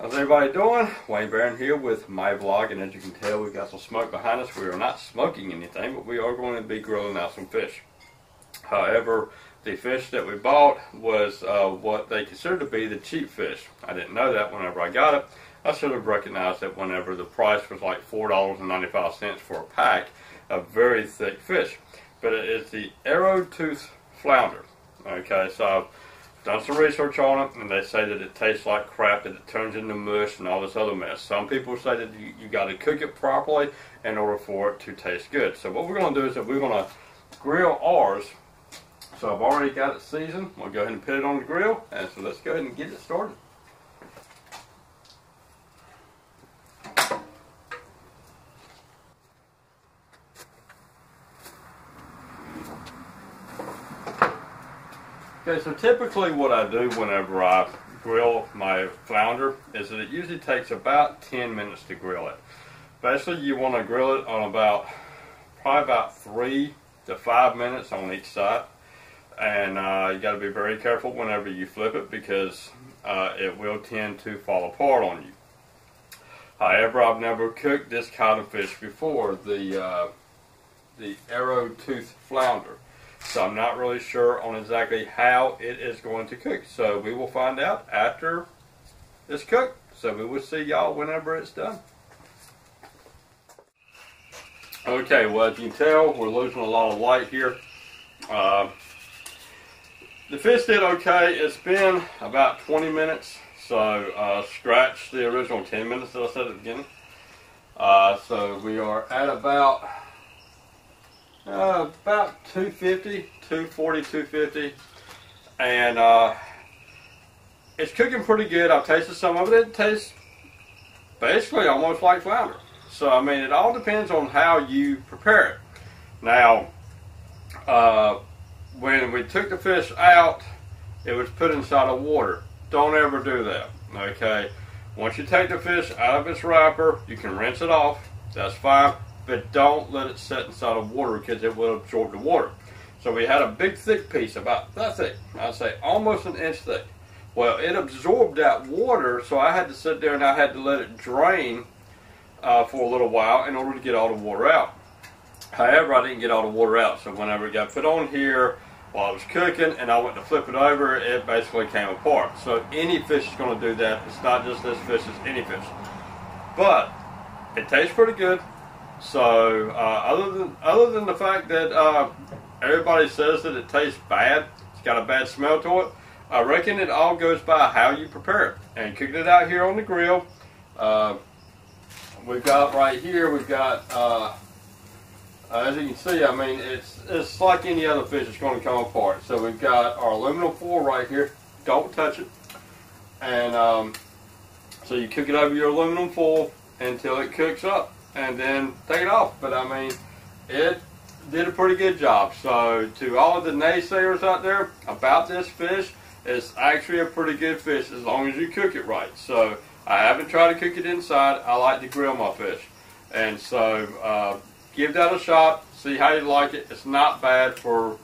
How's everybody doing? Wayne Barron here with my vlog, and as you can tell, we've got some smoke behind us. We are not smoking anything, but we are going to be grilling out some fish. However, the fish that we bought was what they considered to be the cheap fish. I didn't know that whenever I got it. I should have recognized that whenever the price was like $4.95 for a pack of very thick fish. But it is the Arrowtooth Flounder. Okay, so I've done some research on it, and they say that it tastes like crap, that it turns into mush and all this other mess. Some people say that you got to cook it properly in order for it to taste good. So what we're going to do is that we're going to grill ours. So I've already got it seasoned. We'll go ahead and put it on the grill, and so let's go ahead and get it started. Okay, so typically what I do whenever I grill my flounder is that it usually takes about 10 minutes to grill it. Basically, you want to grill it on probably about 3 to 5 minutes on each side, and you got to be very careful whenever you flip it because it will tend to fall apart on you. However, I've never cooked this kind of fish before, the Arrowtooth Flounder. So I'm not really sure on exactly how it is going to cook. So we will find out after it's cooked. So we will see y'all whenever it's done. Okay, well, as you can tell, we're losing a lot of light here. The fish did okay. It's been about 20 minutes. So scratch the original 10 minutes that I said at the beginning. So we are at about 250, 240, 250, and it's cooking pretty good. I've tasted some of it. It tastes basically almost like flounder. So I mean, it all depends on how you prepare it. Now, when we took the fish out, it was put inside of water. Don't ever do that. Okay. Once you take the fish out of its wrapper, you can rinse it off. That's fine. But don't let it sit inside of water because it will absorb the water. So we had a big thick piece, about that thick, I'd say almost an inch thick. Well, it absorbed that water, so I had to sit there and I had to let it drain for a little while in order to get all the water out. However, I didn't get all the water out, so whenever it got put on here while I was cooking and I went to flip it over, it basically came apart. So any fish is going to do that. It's not just this fish, it's any fish. But it tastes pretty good. So other than the fact that everybody says that it tastes bad, it's got a bad smell to it, I reckon it all goes by how you prepare it. And cooking it out here on the grill, we've got right here, we've got, as you can see, I mean, it's like any other fish, it's going to come apart. So we've got our aluminum foil right here, don't touch it. And so you cook it over your aluminum foil until it cooks up, and then take it off. But I mean, it did a pretty good job. So to all of the naysayers out there about this fish, it's actually a pretty good fish as long as you cook it right. So I haven't tried to cook it inside. I like to grill my fish. And so give that a shot, see how you like it. It's not bad for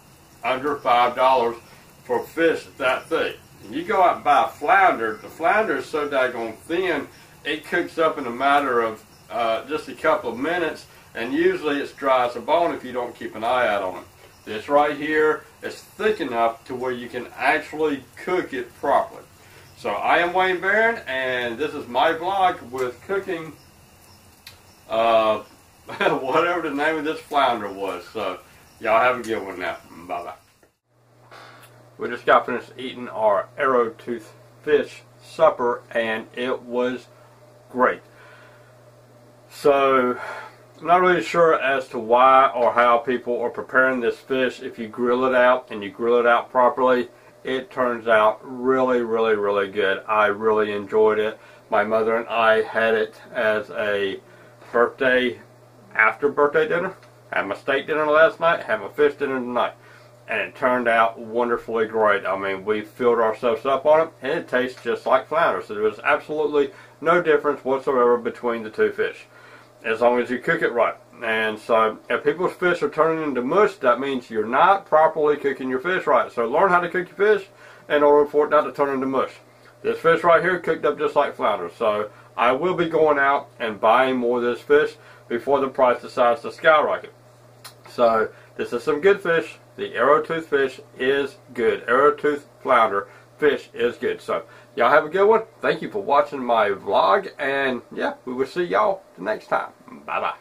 under $5 for fish that thick. And you go out and buy flounder, the flounder is so daggone thin, it cooks up in a matter of just a couple of minutes, and usually it's dry as a bone if you don't keep an eye out on it. This right here is thick enough to where you can actually cook it properly. So I am Wayne Barron, and this is my vlog with cooking whatever the name of this flounder was. So y'all have a good one now. Bye bye. We just got finished eating our Arrowtooth fish supper, and it was great. So, I'm not really sure as to why or how people are preparing this fish. If you grill it out and you grill it out properly, it turns out really, really, really good. I really enjoyed it. My mother and I had it as a birthday, after birthday dinner. Had my steak dinner last night, had my fish dinner tonight. And it turned out wonderfully great. I mean, we filled ourselves up on it, and it tastes just like flounder. So there was absolutely no difference whatsoever between the two fish, as long as you cook it right. And so if people's fish are turning into mush, that means you're not properly cooking your fish right. So learn how to cook your fish in order for it not to turn into mush. This fish right here cooked up just like flounder, so I will be going out and buying more of this fish before the price decides to skyrocket. So this is some good fish. The arrowtooth fish is good. Arrowtooth flounder fish is good. So y'all have a good one. Thank you for watching my vlog, and yeah, we will see y'all the next time. Bye bye.